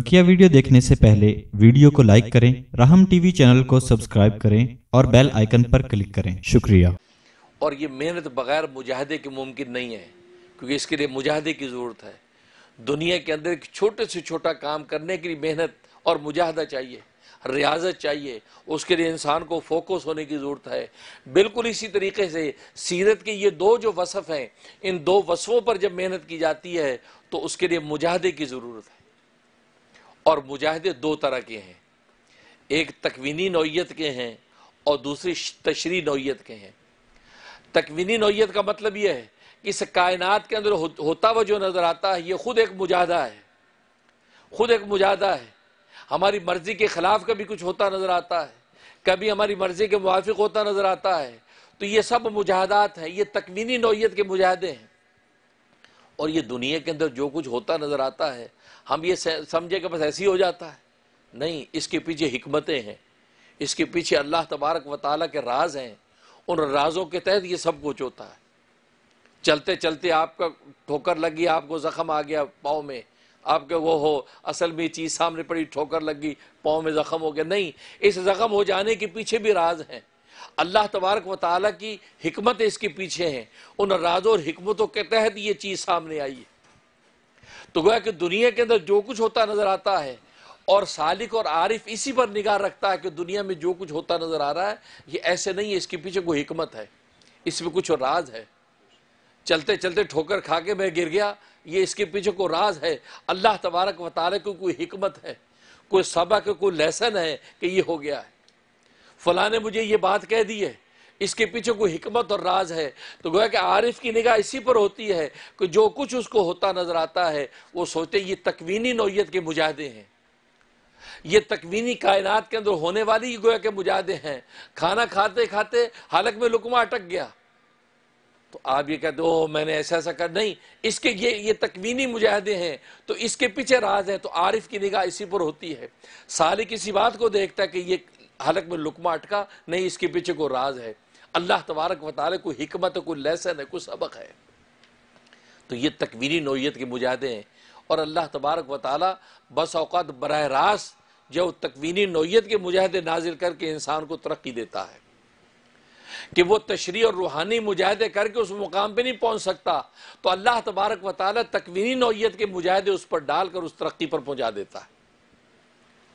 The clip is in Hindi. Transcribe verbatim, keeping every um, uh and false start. बकिया वीडियो देखने से पहले वीडियो को लाइक करें, राहम टीवी चैनल को सब्सक्राइब करें और बेल आइकन पर क्लिक करें। शुक्रिया। और ये मेहनत बगैर मुजाहिदे के मुमकिन नहीं है, क्योंकि इसके लिए मुजाहिदे की ज़रूरत है। दुनिया के अंदर एक छोटे से छोटा काम करने के लिए मेहनत और मुजाहिदा चाहिए, रियाजत चाहिए। उसके लिए इंसान को फोकस होने की ज़रूरत है। बिल्कुल इसी तरीके से सीरत के ये दो जो वसफ हैं, इन दो वसफ़ों पर जब मेहनत की जाती है तो उसके लिए मुजाहिदे की ज़रूरत है। और मुजाहिदे दो तरह के हैं, एक तकवीनी नौयत के हैं और दूसरी तशरी नौयत के हैं। तकवीनी नौयत का मतलब यह है कि इस कायनात के अंदर होता हुआ जो नज़र आता है, ये ख़ुद एक मुजाहिदा है, ख़ुद एक मुजाहिदा है। हमारी मर्ज़ी के ख़िलाफ़ कभी कुछ होता नज़र आता है, कभी हमारी मर्ज़ी के मुवाफ़िक़ होता नज़र आता है। तो ये सब मुजाहिदात हैं, ये तकवीनी नौयत के मुजाहिदे हैं। और ये दुनिया के अंदर जो कुछ होता नज़र आता है, हम ये समझे कि बस ऐसी हो जाता है, नहीं। इसके पीछे हिकमतें हैं, इसके पीछे अल्लाह तबारक व तआला के राज हैं। उन राजों के तहत ये सब कुछ होता है। चलते चलते आपका ठोकर लगी, आपको ज़ख़म आ गया पाँव में, आपके वो हो असल में चीज़ सामने पड़ी, ठोकर लगी, पाँव में ज़ख़म हो गया, नहीं। इस ज़ख़म हो जाने के पीछे भी राज हैं। अल्लाह तबारक व तआला की हिकमत इसके पीछे हैं। उन राज़ों और हिकमतों के तहत ये चीज़ सामने आई है। तो गोया कि दुनिया के अंदर जो कुछ होता नज़र आता है, और सालिक और आरिफ इसी पर निगाह रखता है कि दुनिया में जो कुछ होता नज़र आ रहा है ये ऐसे नहीं है, इसके पीछे कोई हिकमत है, इसमें कुछ राज है। चलते चलते ठोकर खा के मैं गिर गया, ये इसके पीछे कोई राज है। अल्लाह तबारक व तआला की कोई हिकमत है, कोई सबक, कोई लेसन है कि ये हो गया है, फ़लाँ ने मुझे ये बात कह दी है, इसके पीछे कोई हिकमत और राज है। तो गोया कि आरिफ की निगाह इसी पर होती है कि जो कुछ उसको होता नज़र आता है वो सोचे ये तकवीनी नौयत के मुजाहिदे हैं, ये तकवीनी कायनात के अंदर होने वाली गोया के मुजाहिदे हैं। खाना खाते खाते हालक में लुकमा अटक गया तो आप ये कहते हो मैंने ऐसा ऐसा कर, नहीं, इसके ये ये तकवीनी मुजाहिदे हैं, तो इसके पीछे राज है। तो आरिफ की निगाह इसी पर होती है। सालिक इसी बात को देखता है कि ये हालक में लुकमा अटका, नहीं, इसके पीछे कोई राज है। अल्लाह तबारक व तआला कोई हिकमत है, कोई लेसन है, कोई सबक है। तो ये तकवीनी नौयत के मुजाहिदे हैं। और अल्लाह तबारक व तआला बस औकात बराह रास्त जो तकवीनी नौयत के मुजाहिदे नाजिल करके इंसान को तरक्की देता है कि वो तशरीह और रूहानी मुजाहिदे करके उस मुकाम पर नहीं पहुँच सकता, तो अल्लाह तबारक व तआला तकवीनी नौयत के मुजाहिदे उस पर डालकर उस तरक्की पर पहुँचा देता है।